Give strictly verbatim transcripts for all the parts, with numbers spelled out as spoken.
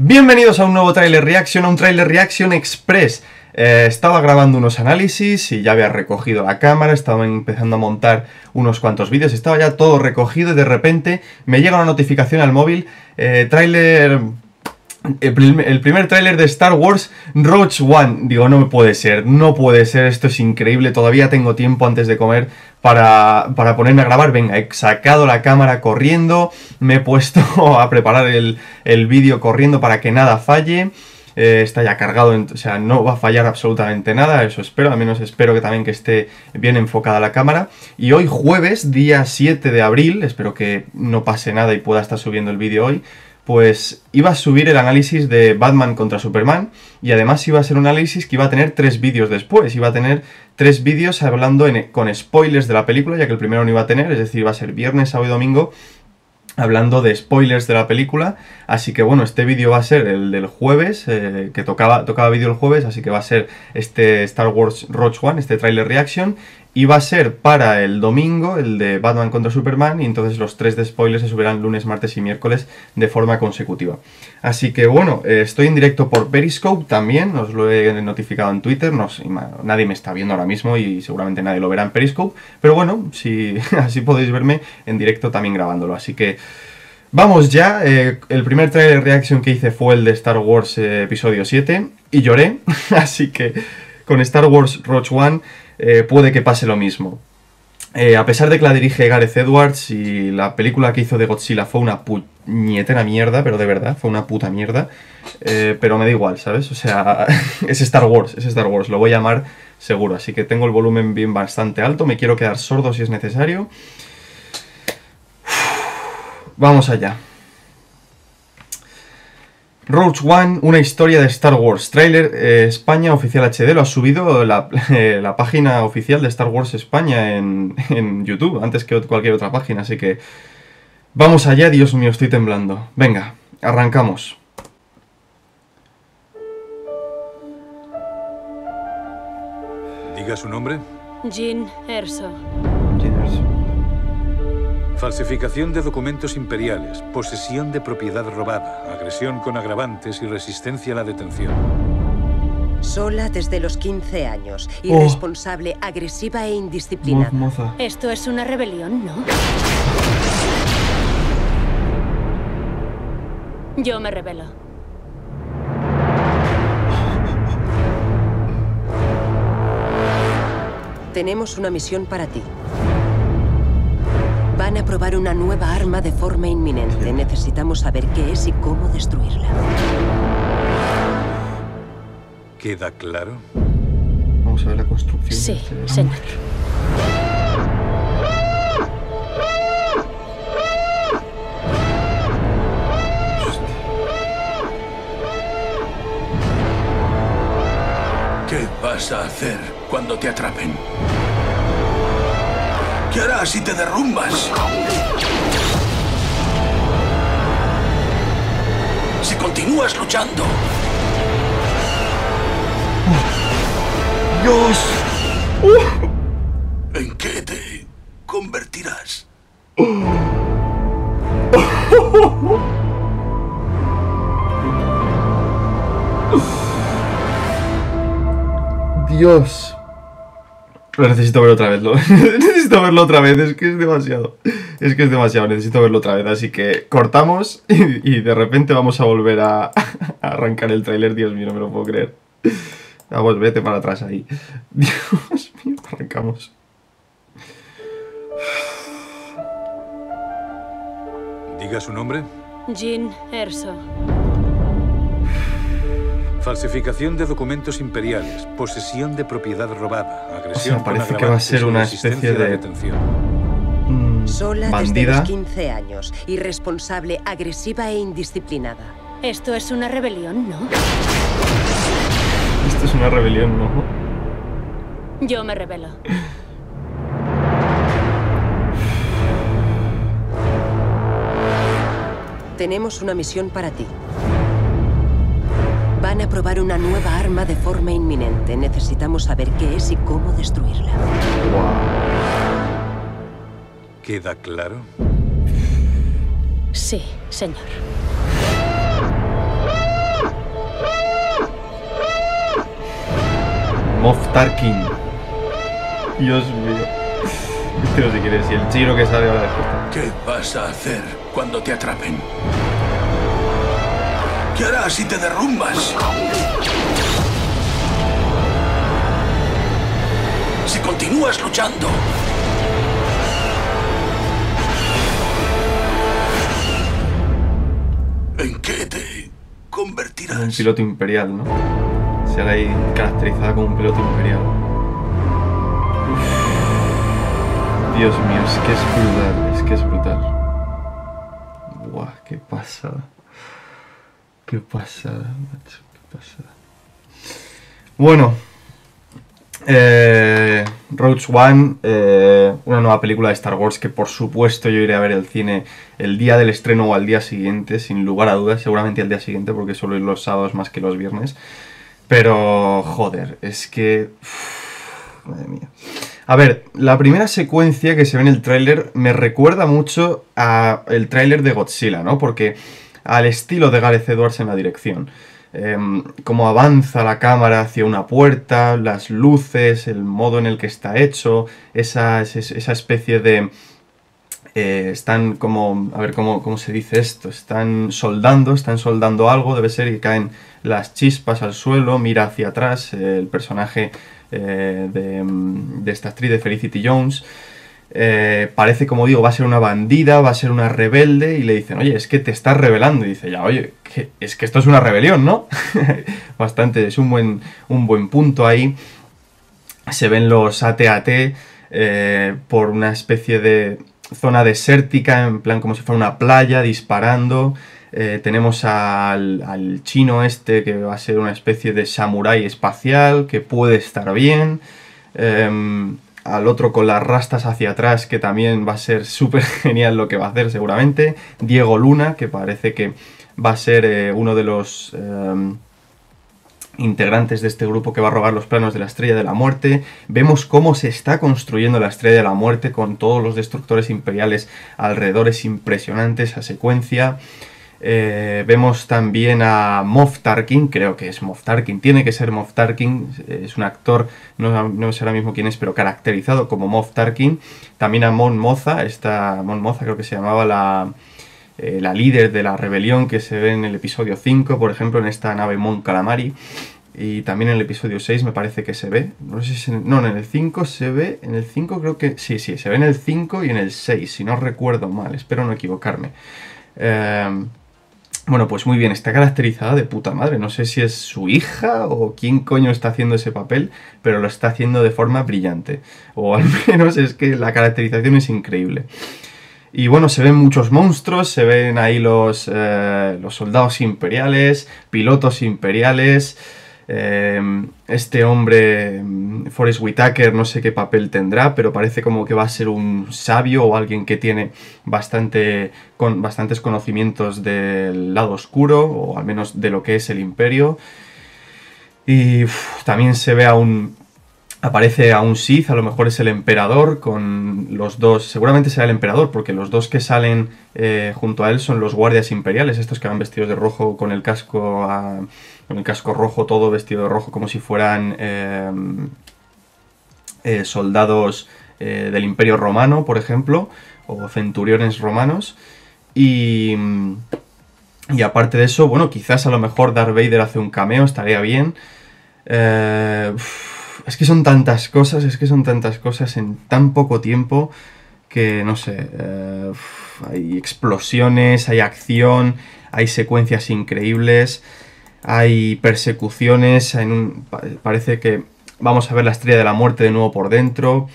Bienvenidos a un nuevo Trailer Reaction, a un Trailer Reaction Express. Eh, estaba grabando unos análisis y ya había recogido la cámara, estaba empezando a montar unos cuantos vídeos, estaba ya todo recogido y de repente me llega una notificación al móvil, eh, trailer... El primer, el primer tráiler de Star Wars Rogue One. Digo, no me puede ser, no puede ser, esto es increíble. Todavía tengo tiempo antes de comer para, para ponerme a grabar. Venga, he sacado la cámara corriendo, me he puesto a preparar el, el vídeo corriendo para que nada falle. Eh, está ya cargado, o sea, no va a fallar absolutamente nada, eso espero, al menos espero que también que esté bien enfocada la cámara. Y hoy jueves, día siete de abril, espero que no pase nada y pueda estar subiendo el vídeo hoy. Pues iba a subir el análisis de Batman contra Superman y además iba a ser un análisis que iba a tener tres vídeos después, iba a tener tres vídeos hablando en, con spoilers de la película, ya que el primero no iba a tener, es decir, iba a ser viernes, sábado y domingo hablando de spoilers de la película, así que bueno, este vídeo va a ser el del jueves, eh, que tocaba, tocaba vídeo el jueves, así que va a ser este Star Wars Rogue One, este Trailer Reaction, y va a ser para el domingo, el de Batman contra Superman, y entonces los tres de spoilers se subirán lunes, martes y miércoles de forma consecutiva. Así que bueno, eh, estoy en directo por Periscope también, os lo he notificado en Twitter, no sé, nadie me está viendo ahora mismo y seguramente nadie lo verá en Periscope, pero bueno, si, así podéis verme en directo también grabándolo, así que... Vamos ya, eh, el primer trailer reaction que hice fue el de Star Wars eh, episodio siete y lloré, así que con Star Wars Rogue One eh, puede que pase lo mismo. Eh, a pesar de que la dirige Gareth Edwards y la película que hizo de Godzilla fue una puñetera mierda, pero de verdad, fue una puta mierda, eh, pero me da igual, ¿sabes? O sea, es Star Wars, es Star Wars, lo voy a llamar seguro, así que tengo el volumen bien bastante alto, me quiero quedar sordo si es necesario. Vamos allá. Rogue One, una historia de Star Wars. Trailer eh, España Oficial H D. Lo ha subido la, eh, la página oficial de Star Wars España en, en YouTube, antes que cualquier otra página. Así que vamos allá. Dios mío, estoy temblando. Venga, arrancamos. ¿Diga su nombre? Jyn Erso. Jyn Erso. Falsificación de documentos imperiales, posesión de propiedad robada, agresión con agravantes y resistencia a la detención. Sola desde los quince años, irresponsable, oh. agresiva e indisciplinada. Mon Mothma. Esto es una rebelión, ¿no? Yo me rebelo. Tenemos una misión para ti. Van a probar una nueva arma de forma inminente. Necesitamos saber qué es y cómo destruirla. ¿Queda claro? Vamos a ver la construcción. Sí, señor. ¿Qué vas a hacer cuando te atrapen? ¿Qué harás si te derrumbas? Si continúas luchando. Dios. ¿En qué te convertirás? Dios. Lo necesito ver otra vez, lo necesito verlo otra vez, es que es demasiado, es que es demasiado, necesito verlo otra vez, así que cortamos y, y de repente vamos a volver a, a arrancar el tráiler, Dios mío, no me lo puedo creer. Vamos, vete para atrás ahí. Dios mío, arrancamos. Diga su nombre. Jyn Erso. Falsificación de documentos imperiales, posesión de propiedad robada, agresión. O sea, parece que va a ser una especie de detención. Mm, Sola bandida. Desde los quince años, irresponsable, agresiva e indisciplinada. Esto es una rebelión, ¿no? Esto es una rebelión, ¿no? Yo me rebelo. Tenemos una misión para ti. Van a probar una nueva arma de forma inminente. Necesitamos saber qué es y cómo destruirla. Wow. ¿Queda claro? Sí, señor. Moff Tarkin. Dios mío. Este no sé quién es, y el chino que sale ahora después. ¿Qué vas a hacer cuando te atrapen? ¿Qué harás si te derrumbas? Si continúas luchando. ¿En qué te convertirás? Un piloto imperial, ¿no? Se hará ahí caracterizada como un piloto imperial. Uf. Dios mío, es que es brutal, es que es brutal. Buah, qué pasada. Qué pasada, macho, qué pasada. Bueno, eh, Rogue One, eh, una nueva película de Star Wars que por supuesto yo iré a ver el cine el día del estreno o al día siguiente, sin lugar a dudas, seguramente al día siguiente porque suelo ir los sábados más que los viernes. Pero, joder, es que... Uff, madre mía. A ver, la primera secuencia que se ve en el tráiler me recuerda mucho a el tráiler de Godzilla, ¿no? Porque... al estilo de Gareth Edwards en la dirección. Eh, como avanza la cámara hacia una puerta, las luces, el modo en el que está hecho, esa, esa especie de... Eh, están como... a ver cómo, cómo se dice esto, están soldando, están soldando algo, debe ser, y caen las chispas al suelo, mira hacia atrás, eh, el personaje eh, de, de esta actriz de Felicity Jones... Eh, parece, como digo, va a ser una bandida, va a ser una rebelde, y le dicen, oye, es que te estás rebelando, y dice, ya, oye, ¿qué? Es que esto es una rebelión, ¿no? Bastante, es un buen, un buen punto ahí. Se ven los A T A T eh, por una especie de zona desértica, en plan como si fuera una playa, disparando. Eh, tenemos al, al chino este, que va a ser una especie de samurái espacial, que puede estar bien. Eh, al otro con las rastas hacia atrás, que también va a ser súper genial lo que va a hacer seguramente. Diego Luna, que parece que va a ser eh, uno de los eh, integrantes de este grupo que va a robar los planos de la Estrella de la Muerte. Vemos cómo se está construyendo la Estrella de la Muerte con todos los destructores imperiales alrededor. Es impresionante esa secuencia. Eh, vemos también a Moff Tarkin, creo que es Moff Tarkin, tiene que ser Moff Tarkin, es un actor, no, no sé ahora mismo quién es, pero caracterizado como Moff Tarkin. También a Mon Mothma, esta Mon Mothma creo que se llamaba la, eh, la líder de la rebelión que se ve en el episodio cinco, por ejemplo, en esta nave Mon Calamari, y también en el episodio seis me parece que se ve, no sé si en, no, en el cinco se ve, en el cinco creo que, sí, sí, se ve en el cinco y en el seis, si no recuerdo mal, espero no equivocarme. Eh, Bueno, pues muy bien, está caracterizada de puta madre. No sé si es su hija o quién coño está haciendo ese papel, pero lo está haciendo de forma brillante. O al menos es que la caracterización es increíble. Y bueno, se ven muchos monstruos, se ven ahí los, eh, los soldados imperiales, pilotos imperiales... Eh, este hombre, Forrest Whitaker, no sé qué papel tendrá, pero parece como que va a ser un sabio o alguien que tiene bastante, con, bastantes conocimientos del lado oscuro, o al menos de lo que es el imperio. Y uff, también se ve a un... aparece a un Sith, a lo mejor es el emperador, con los dos... seguramente será el emperador, porque los dos que salen eh, junto a él son los guardias imperiales, estos que van vestidos de rojo con el casco a, con el casco rojo, todo vestido de rojo, como si fueran eh, eh, soldados eh, del Imperio Romano, por ejemplo, o centuriones romanos, y... y aparte de eso, bueno, quizás a lo mejor Darth Vader hace un cameo, estaría bien. Eh... Uff. Es que son tantas cosas, es que son tantas cosas en tan poco tiempo que, no sé, eh, hay explosiones, hay acción, hay secuencias increíbles, hay persecuciones, en un, parece que vamos a ver la Estrella de la Muerte de nuevo por dentro,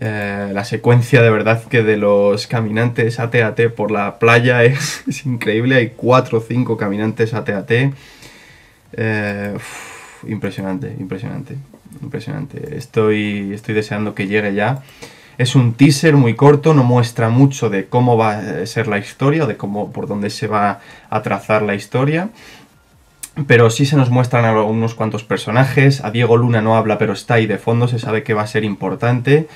eh, la secuencia de verdad que de los caminantes A T A T por la playa es, es increíble, hay cuatro o cinco caminantes A T A T, eh, uf, impresionante, impresionante. Impresionante. Estoy, estoy deseando que llegue ya. Es un teaser muy corto, no muestra mucho de cómo va a ser la historia, o de cómo, por dónde se va a trazar la historia. Pero sí se nos muestran a unos cuantos personajes. A Diego Luna no habla, pero está ahí de fondo, se sabe que va a ser importante.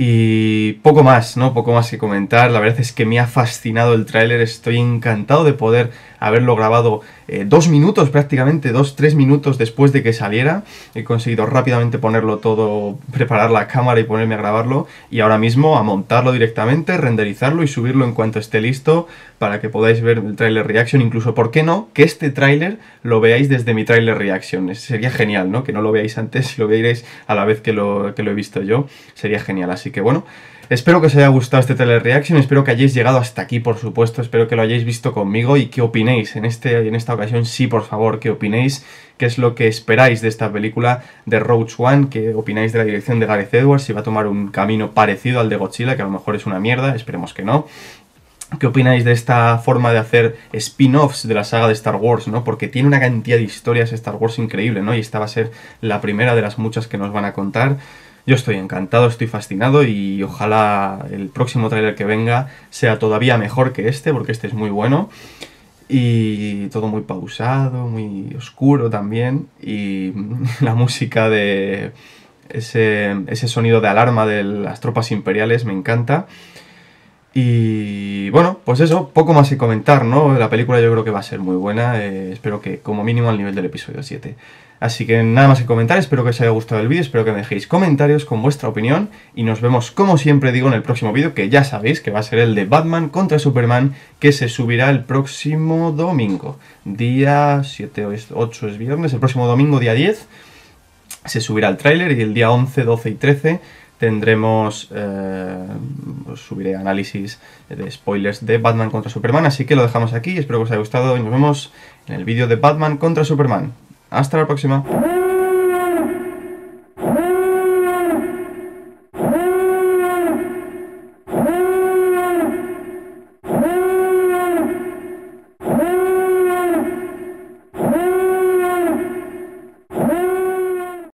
Y poco más, ¿no? Poco más que comentar. La verdad es que me ha fascinado el tráiler. Estoy encantado de poder haberlo grabado eh, dos minutos prácticamente, dos, tres minutos después de que saliera. He conseguido rápidamente ponerlo todo, preparar la cámara y ponerme a grabarlo. Y ahora mismo a montarlo directamente, renderizarlo y subirlo en cuanto esté listo para que podáis ver el tráiler reaction. Incluso, ¿por qué no? Que este tráiler lo veáis desde mi tráiler reaction. Sería genial, ¿no? Que no lo veáis antes y lo veáis a la vez que lo, que lo he visto yo. Sería genial. Así Así que bueno, espero que os haya gustado este trailer reaction, espero que hayáis llegado hasta aquí, por supuesto, espero que lo hayáis visto conmigo y que opinéis en, este, en esta ocasión, sí, por favor, que opinéis qué es lo que esperáis de esta película de Rogue One, qué opináis de la dirección de Gareth Edwards, si va a tomar un camino parecido al de Godzilla, que a lo mejor es una mierda, esperemos que no. ¿Qué opináis de esta forma de hacer spin-offs de la saga de Star Wars, ¿no? Porque tiene una cantidad de historias Star Wars increíble, ¿no? Y esta va a ser la primera de las muchas que nos van a contar. Yo estoy encantado, estoy fascinado y ojalá el próximo tráiler que venga sea todavía mejor que este, porque este es muy bueno. Y todo muy pausado, muy oscuro también. Y la música de ese, ese sonido de alarma de las tropas imperiales me encanta. Y bueno, pues eso, poco más que comentar, ¿no? La película yo creo que va a ser muy buena, eh, espero que como mínimo al nivel del episodio siete. Así que nada más que comentar, espero que os haya gustado el vídeo, espero que me dejéis comentarios con vuestra opinión y nos vemos, como siempre digo, en el próximo vídeo, que ya sabéis que va a ser el de Batman contra Superman, que se subirá el próximo domingo, día siete o ocho es viernes, el próximo domingo, día diez, se subirá el tráiler y el día once, doce y trece tendremos, eh, os subiré análisis de spoilers de Batman contra Superman, así que lo dejamos aquí, espero que os haya gustado y nos vemos en el vídeo de Batman contra Superman. Hasta la próxima.